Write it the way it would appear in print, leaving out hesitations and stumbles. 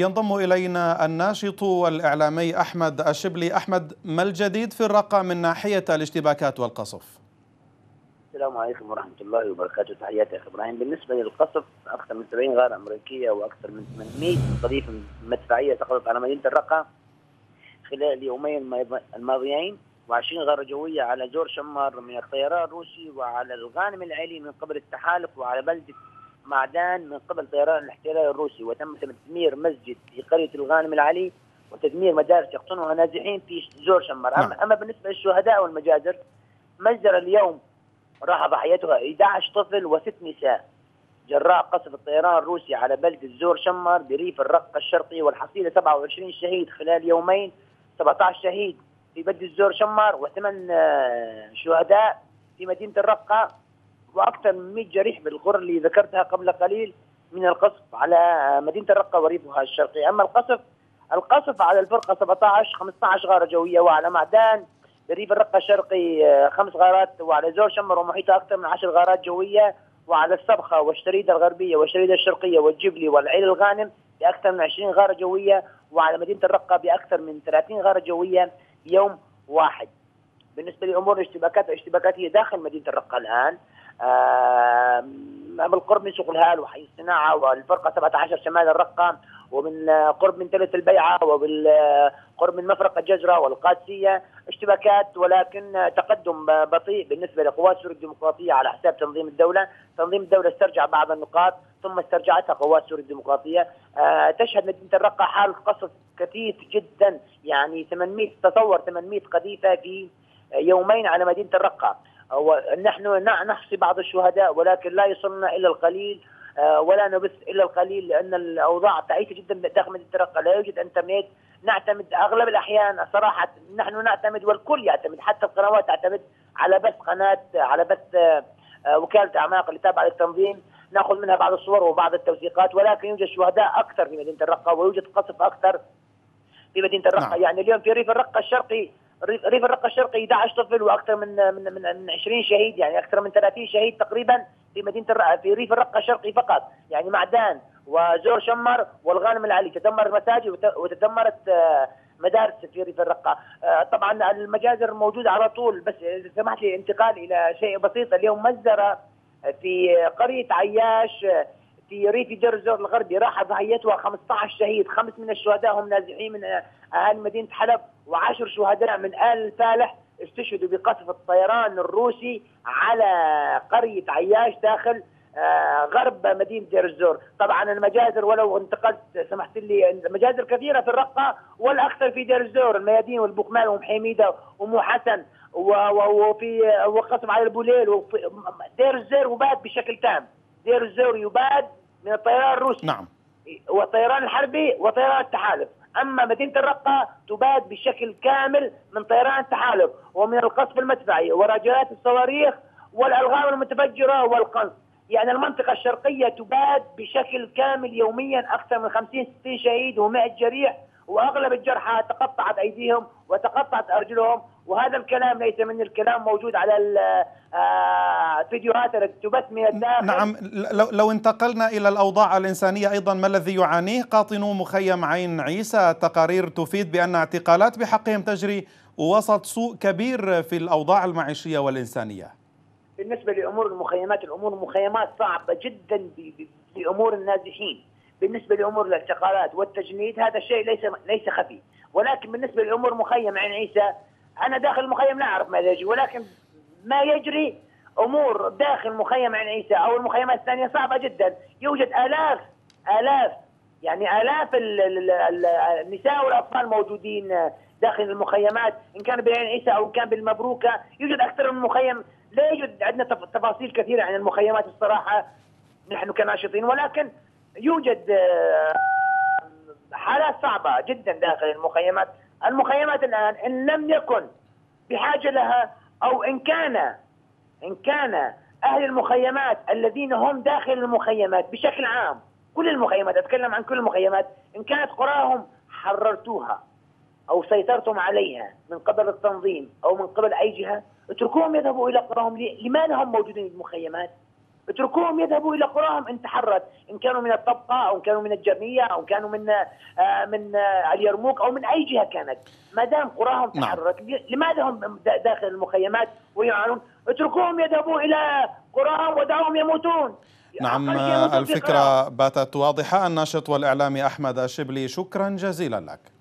ينضم إلينا الناشط والإعلامي أحمد الشبلي. أحمد، ما الجديد في الرقة من ناحية الاشتباكات والقصف؟ السلام عليكم ورحمة الله وبركاته، تحياتي أخي إبراهيم. بالنسبة للقصف، أكثر من 70 غارة أمريكية وأكثر من 800 قذيف مدفعية سقطت على مدينة الرقة خلال اليومين الماضيين، و20 غارة جوية على جور شمر من الطيران الروسي، وعلى الغانم العلي من قبل التحالف، وعلى بلدة معدان من قبل طيران الاحتلال الروسي. وتم تدمير مسجد في قرية الغانم العلي وتدمير مدارس يقطنها نازحين في جور شمر. أما بالنسبة للشهداء والمجازر، مجزر اليوم راح ضحيتها 11 طفل وست نساء جراء قصف الطيران الروسي على بلدة زور شمر بريف الرقة الشرقي، والحصيلة 27 شهيد خلال يومين، 17 شهيد في بلدة زور شمر و8 شهداء في مدينة الرقة، وأكثر من 100 جريح بالغرة اللي ذكرتها قبل قليل من القصف على مدينة الرقة وريفها الشرقي. أما القصف على الفرقة 15 غارة جوية، وعلى معدان بريف الرقة الشرقي 5 غارات، وعلى زور شمر ومحيطها أكثر من 10 غارات جوية، وعلى الصبخة والشريدة الغربية والشريدة الشرقية والجبلي والعين الغانم بأكثر من 20 غارة جوية، وعلى مدينة الرقة بأكثر من 30 غارة جوية يوم واحد. بالنسبة لأمور الاشتباكات، الاشتباكات هي داخل مدينة الرقة الآن، بالقرب من سوق الهال وحي الصناعة والفرقة 17 شمال الرقة، ومن قرب من تلة البيعة، وبالقرب من مفرق الجزرة والقادسية. اشتباكات ولكن تقدم بطيء بالنسبة لقوات سوريا الديمقراطية على حساب تنظيم الدولة. تنظيم الدولة استرجع بعض النقاط ثم استرجعتها قوات سوريا الديمقراطية. تشهد مدينة الرقة حالة قصف كثيف جدا، يعني 800 قذيفة في يومين على مدينة الرقة. ونحن نحصي بعض الشهداء ولكن لا يصلنا إلا القليل ولا نبث إلا القليل، لأن الأوضاع تعيسة جدا داخل مدينة الرقة، لا يوجد إنترنت، نعتمد أغلب الأحيان صراحة، نحن نعتمد والكل يعتمد، حتى القنوات تعتمد على بث قناة، على بث وكالة أعماق اللي تابعة للتنظيم، نأخذ منها بعض الصور وبعض التوثيقات. ولكن يوجد شهداء أكثر في مدينة الرقة ويوجد قصف أكثر في مدينة الرقة. يعني اليوم في ريف الرقة الشرقي 11 طفل واكثر من 20 شهيد، يعني اكثر من 30 شهيد تقريبا في مدينه في ريف الرقة الشرقي فقط، يعني معدان وزور شمر والغانم العلي تدمرت مساجد وتدمرت مدارس في ريف الرقة. طبعا المجازر موجوده على طول. بس اذا سمحت لي انتقال الى شيء بسيط، اليوم مجزره في قريه عياش في ريف جرزور الغربي راح ضحيتها 15 شهيد، 5 من الشهداء هم نازحين من اهالي مدينه حلب، و10 شهداء من آل الفالح استشهدوا بقصف الطيران الروسي على قريه عياش داخل غرب مدينه دير الزور. طبعا المجازر ولو انتقلت سمحت لي، المجازر كثيره في الرقه والاكثر في دير الزور، الميادين والبقمال ومحميده ومو حسن وفي وقصف على البوليل. دير الزور وباد بشكل تام، دير الزور يباد من الطيران الروسي والطيران الحربي وطيران التحالف. أما مدينة الرقة تباد بشكل كامل من طيران التحالف ومن القصف المدفعي ورجلات الصواريخ والألغام المتفجرة والقنص. يعني المنطقة الشرقية تباد بشكل كامل يوميا، أكثر من 50-60 شهيد و100 جريح، وأغلب الجرحى تقطعت أيديهم وتقطعت أرجلهم. وهذا الكلام ليس من الكلام، موجود على الفيديوهات التي تبث من الداخل. نعم، لو انتقلنا إلى الأوضاع الإنسانية أيضا، ما الذي يعانيه قاطنو مخيم عين عيسى؟ تقارير تفيد بأن اعتقالات بحقهم تجري وسط سوء كبير في الأوضاع المعيشية والإنسانية. بالنسبة لأمور المخيمات، الأمور المخيمات صعبة جدا بأمور النازحين. بالنسبة لأمور الاعتقالات والتجنيد، هذا الشيء ليس خفي. ولكن بالنسبة لأمور مخيم عين عيسى، أنا داخل المخيم لا أعرف ماذا يجري، ولكن ما يجري أمور داخل مخيم عين عيسى أو المخيمات الثانية صعبة جدا. يوجد آلاف النساء والأطفال موجودين داخل المخيمات، إن كان بعين عيسى أو كان بالمبروكة. يوجد أكثر من مخيم، لا يوجد عندنا تفاصيل كثيرة عن المخيمات الصراحة نحن كناشطين، ولكن يوجد حالات صعبة جدا داخل المخيمات. المخيمات الآن إن لم يكن بحاجة لها، أو إن كان أهل المخيمات الذين هم داخل المخيمات بشكل عام، كل المخيمات، أتكلم عن كل المخيمات، إن كانت قراهم حررتوها أو سيطرتم عليها من قبل التنظيم أو من قبل أي جهة، اتركوهم يذهبوا إلى قراهم. لماذا هم موجودين في المخيمات؟ اتركوهم يذهبوا الى قراهم ان تحرت، ان كانوا من الطبقه او ان كانوا من الجميع او كانوا من اليرموك او من اي جهه كانت، ما دام قراهم تحرت لماذا هم داخل المخيمات ويعانون؟ اتركوهم يذهبوا الى قراهم ودعوهم يموتون. نعم، الفكره باتت واضحه. الناشط والاعلامي احمد الشبلي، شكرا جزيلا لك.